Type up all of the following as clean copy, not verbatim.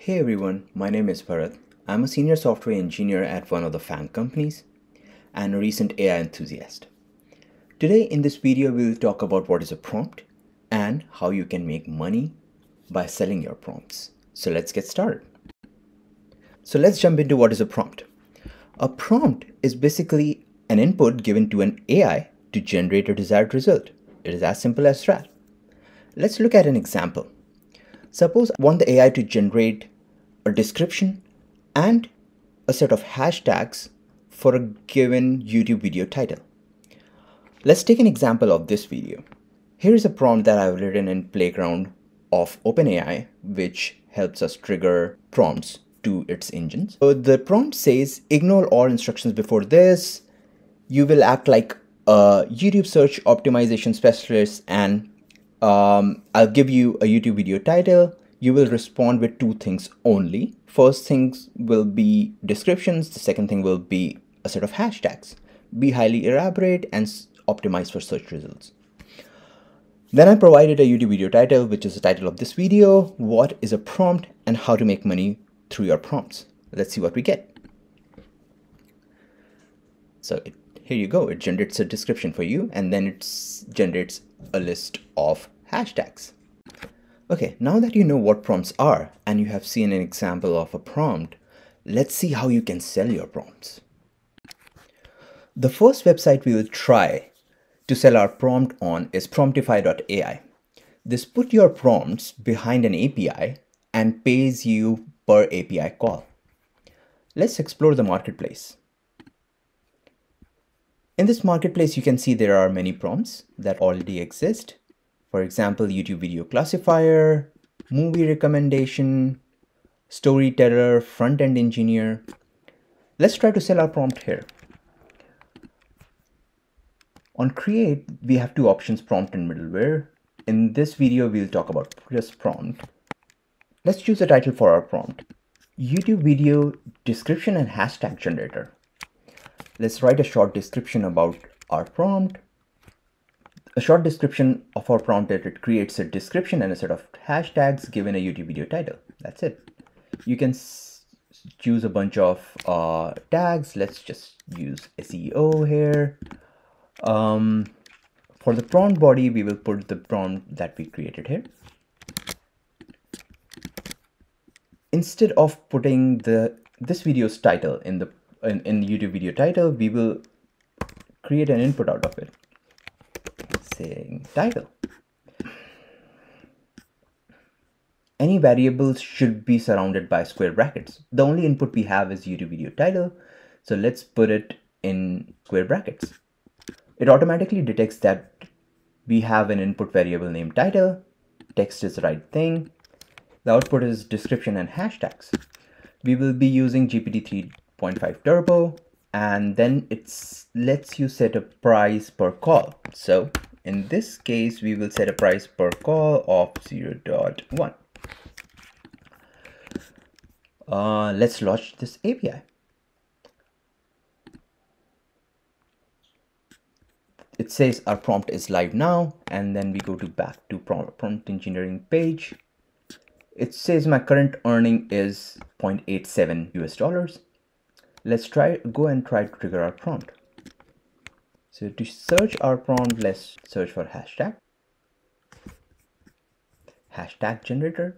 Hey everyone, my name is Bharat. I'm a senior software engineer at one of the FANG companies and a recent AI enthusiast. Today in this video, we'll talk about what is a prompt and how you can make money by selling your prompts. So let's get started. So let's jump into what is a prompt. A prompt is basically an input given to an AI to generate a desired result. It is as simple as that. Let's look at an example. Suppose I want the AI to generate a description and a set of hashtags for a given YouTube video title. Let's take an example of this video. Here is a prompt that I've written in Playground of OpenAI, which helps us trigger prompts to its engines. So the prompt says, ignore all instructions before this. You will act like a YouTube search optimization specialist and I'll give you a YouTube video title. You will respond with two things only. First things will be descriptions. The second thing will be a set of hashtags. Be highly elaborate and optimize for search results. Then I provided a YouTube video title, which is the title of this video, what is a prompt and how to make money through your prompts. Let's see what we get. So here you go. It generates a description for you and then it generates a list of hashtags. Okay, now that you know what prompts are and you have seen an example of a prompt, let's see how you can sell your prompts. The first website we will try to sell our prompt on is promptify.ai. This puts your prompts behind an API and pays you per API call. Let's explore the marketplace. In this marketplace, you can see there are many prompts that already exist. For example, YouTube video classifier, movie recommendation, storyteller, front-end engineer. Let's try to sell our prompt here. On create, we have two options, prompt and middleware. In this video, we'll talk about just prompt. Let's choose a title for our prompt. YouTube video description and hashtag generator. Let's write a short description about our prompt. A short description of our prompt that it creates a description and a set of hashtags given a YouTube video title. That's it. You can choose a bunch of tags. Let's just use SEO here. For the prompt body, we will put the prompt that we created here. Instead of putting this video's title in the YouTube video title, we will create an input out of it saying title. Any variables should be surrounded by square brackets. The only input we have is YouTube video title. So let's put it in square brackets. It automatically detects that we have an input variable named title. Text is the right thing. The output is description and hashtags. We will be using GPT 3.5 Turbo, and then it lets you set a price per call. So in this case, we will set a price per call of 0.1. Let's launch this API. It says our prompt is live now, and then we go to back to prompt engineering page. It says my current earning is $0.87 US. Let's try to trigger our prompt. So to search our prompt, let's search for hashtag generator.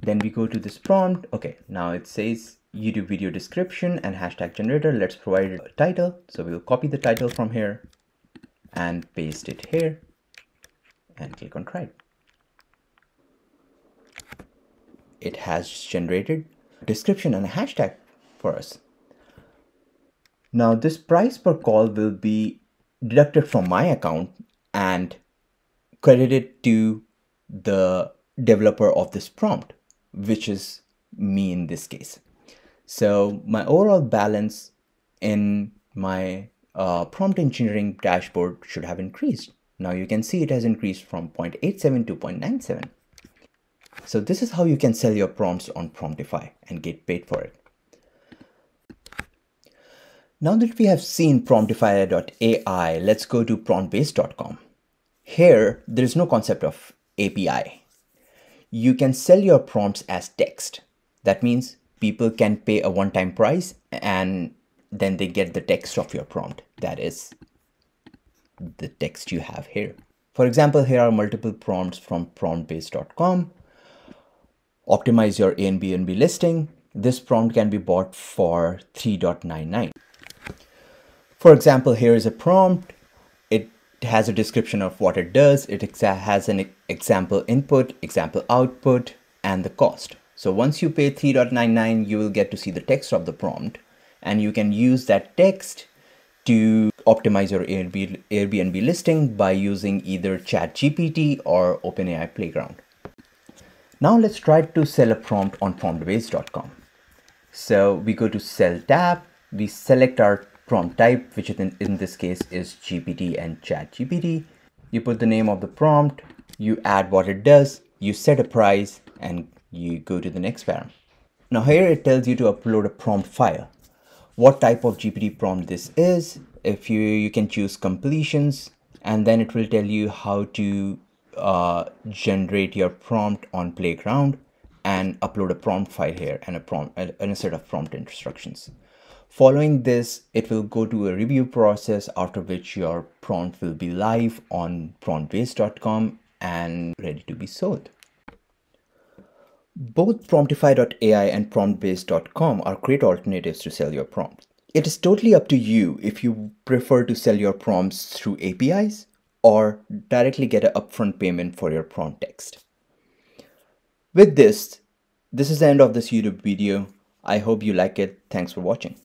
Then we go to this prompt. Okay, now it says YouTube video description and hashtag generator. Let's provide a title. So we'll copy the title from here and paste it here and click on try. It has generated a description and a hashtag for us. Now this price per call will be deducted from my account and credited to the developer of this prompt, which is me in this case. So my overall balance in my prompt engineering dashboard should have increased. Now you can see it has increased from 0.87 to 0.97. So this is how you can sell your prompts on Promptify and get paid for it. Now that we have seen promptify.ai, let's go to promptbase.com. Here, there is no concept of API. you can sell your prompts as text. That means people can pay a one-time price and then they get the text of your prompt. That is the text you have here. For example, here are multiple prompts from promptbase.com. Optimize your Airbnb listing. This prompt can be bought for $3.99. For example, here is a prompt. It has a description of what it does. It has an example input, example output, and the cost. So once you pay $3.99, you will get to see the text of the prompt, and you can use that text to optimize your Airbnb listing by using either ChatGPT or OpenAI Playground. Now let's try to sell a prompt on promptbase.com. So we go to Sell tab, we select our prompt type, which in this case is GPT and ChatGPT. You put the name of the prompt, you add what it does, you set a price, and you go to the next param. Now here it tells you to upload a prompt file. What type of GPT prompt this is, if you can choose completions, and then it will tell you how to generate your prompt on Playground and upload a prompt file here and a set of prompt instructions. Following this, it will go to a review process, after which your prompt will be live on promptbase.com and ready to be sold. Both promptify.ai and promptbase.com are great alternatives to sell your prompt. It is totally up to you if you prefer to sell your prompts through APIs or directly get an upfront payment for your prompt text. With this is the end of this YouTube video. I hope you like it. Thanks for watching.